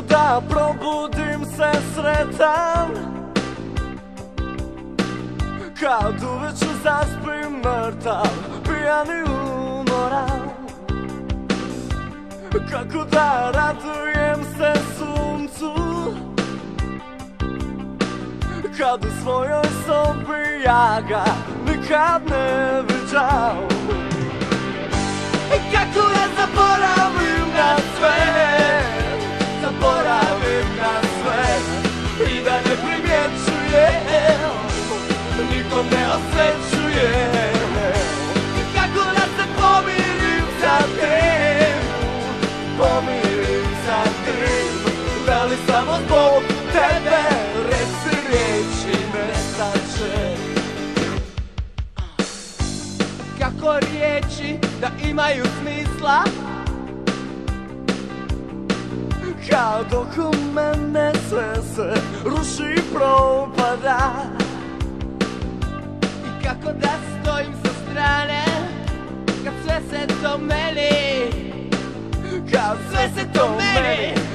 čuda probudim se sretan, kad uveče zaspim mrtav, pijan I umoran. Kako da radujem se suncu, kad u svojoj sobi ja ga nikad ne viđao. Kako da zaboravim na sve, zaboravim na sve I da ne primjećujem, nikom ne osjećujem. Kako da se pomirim sa tim, pomirim sa tim, da li samo zbog tebe reci riječi nestače. Kako riječi da imaju smisla, kad oko mene sve se ruši I propada. I kako da stojim sa strane, kad sve se to meni, kad sve se to meni.